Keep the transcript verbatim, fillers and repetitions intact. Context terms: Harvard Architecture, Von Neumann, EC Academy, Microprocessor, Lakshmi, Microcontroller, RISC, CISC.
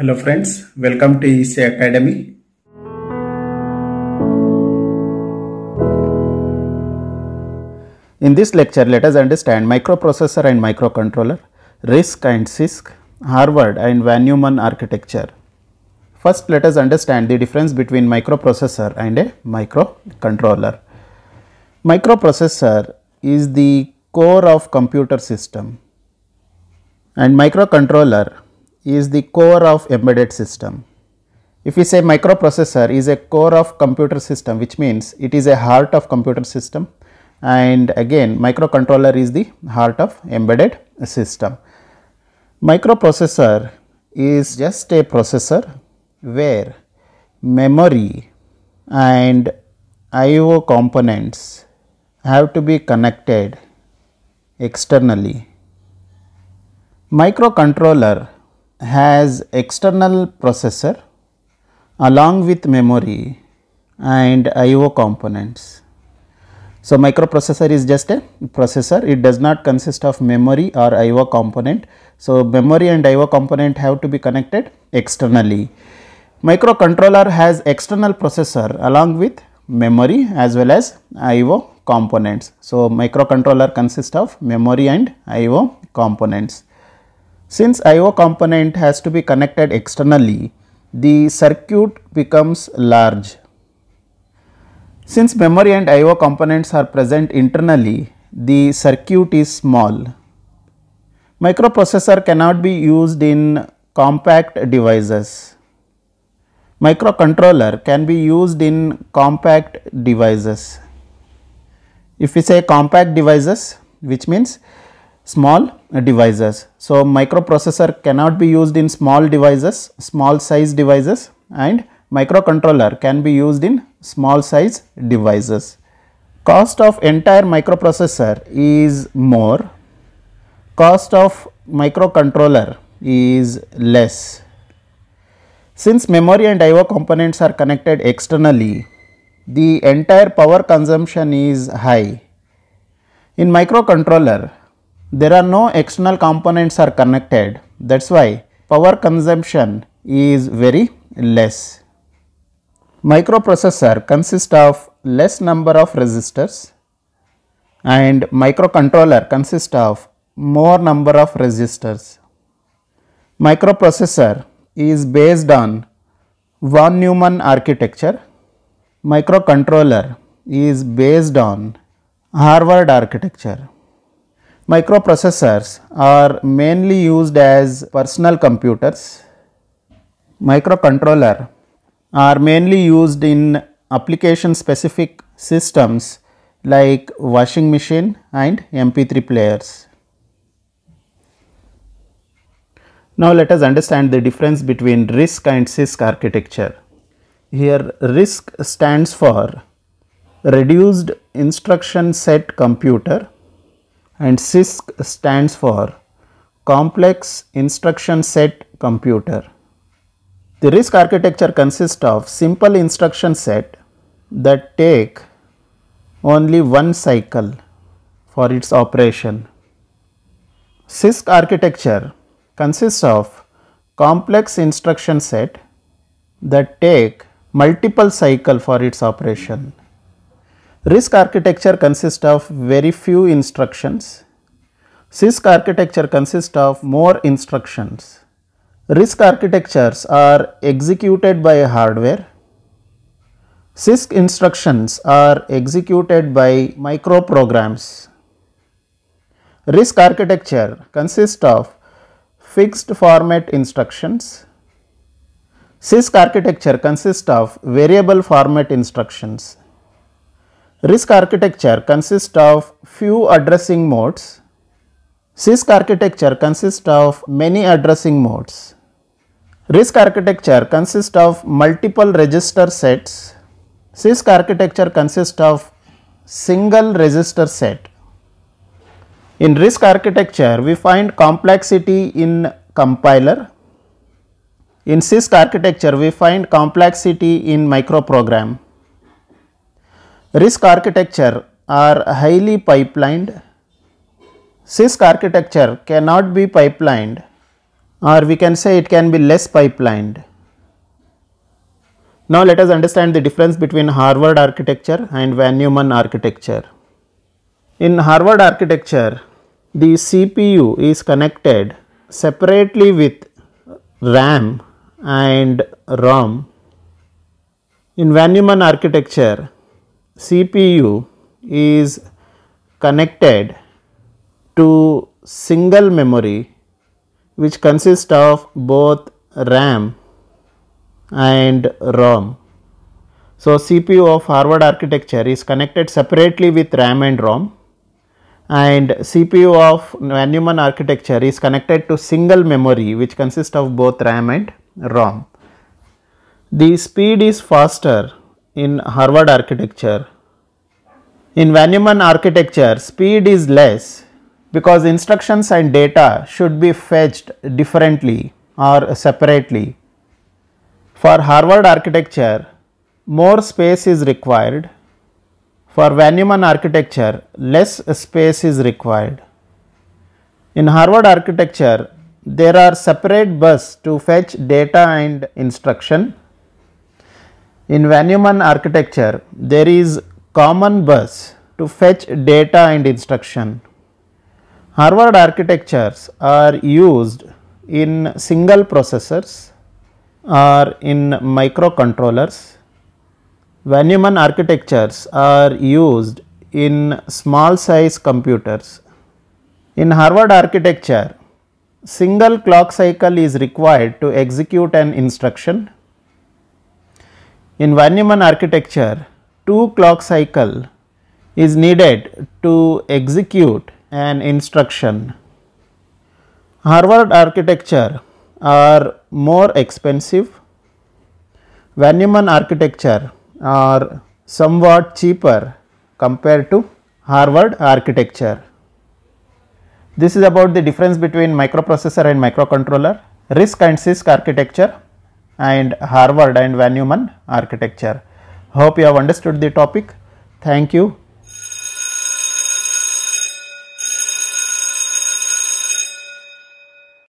Hello friends, welcome to E C Academy. In this lecture, let us understand microprocessor and microcontroller, RISC and C I S C, Harvard and Von Neumann architecture. First, let us understand the difference between microprocessor and a microcontroller. Microprocessor is the core of computer system and microcontroller is the core of embedded system. If we say microprocessor is a core of computer system, which means it is a heart of computer system, and again microcontroller is the heart of embedded system. Microprocessor is just a processor where memory and I O components have to be connected externally. Microcontroller has external processor along with memory and I O components. So, microprocessor is just a processor, it does not consist of memory or I O component. So, memory and I O component have to be connected externally. Microcontroller has external processor along with memory as well as I O components. So, microcontroller consists of memory and I O components. Since I O component has to be connected externally, the circuit becomes large. Since memory and I O components are present internally, the circuit is small. Microprocessor cannot be used in compact devices. Microcontroller can be used in compact devices. If we say compact devices, which means small devices. So, microprocessor cannot be used in small devices, small size devices, and microcontroller can be used in small size devices. Cost of entire microprocessor is more, cost of microcontroller is less. Since memory and I O components are connected externally, the entire power consumption is high. In microcontroller, there are no external components are connected, that is why power consumption is very less. Microprocessor consists of less number of resistors and microcontroller consists of more number of resistors. Microprocessor is based on Von Neumann architecture, microcontroller is based on Harvard architecture. Microprocessors are mainly used as personal computers. Microcontroller are mainly used in application specific systems like washing machine and M P three players. Now let us understand the difference between RISC and C I S C architecture. Here RISC stands for Reduced Instruction Set Computer, and C I S C stands for Complex Instruction Set Computer. The RISC architecture consists of simple instruction set that take only one cycle for its operation. C I S C architecture consists of complex instruction set that take multiple cycle for its operation. RISC architecture consists of very few instructions. C I S C architecture consists of more instructions. RISC architectures are executed by hardware. C I S C instructions are executed by microprograms. RISC architecture consists of fixed format instructions. C I S C architecture consists of variable format instructions. RISC architecture consists of few addressing modes. C I S C architecture consists of many addressing modes. RISC architecture consists of multiple register sets. C I S C architecture consists of single register set. In RISC architecture, we find complexity in compiler. In C I S C architecture, we find complexity in microprogram. RISC architecture are highly pipelined. C I S C architecture cannot be pipelined or we can say it can be less pipelined. Now let us understand the difference between Harvard architecture and Von Neumann architecture. In Harvard architecture, the C P U is connected separately with RAM and ROM. In Von Neumann architecture, C P U is connected to single memory which consists of both RAM and ROM. So, C P U of Harvard architecture is connected separately with RAM and ROM, and C P U of Von Neumann architecture is connected to single memory which consists of both RAM and ROM. The speed is faster in Harvard architecture. In Von Neumann architecture, speed is less because instructions and data should be fetched differently or separately. For Harvard architecture, more space is required. For Von Neumann architecture, less space is required. In Harvard architecture, there are separate buses to fetch data and instruction. In Von Neumann architecture, there is common bus to fetch data and instruction. Harvard architectures are used in single processors or in microcontrollers. Von Neumann architectures are used in small size computers. In Harvard architecture, single clock cycle is required to execute an instruction. In Von Neumann architecture, two clock cycle is needed to execute an instruction. Harvard architecture are more expensive. Von Neumann architecture are somewhat cheaper compared to Harvard architecture. This is about the difference between microprocessor and microcontroller, RISC and CISC architecture, and Harvard and Von Neumann architecture. Hope you have understood the topic. Thank you.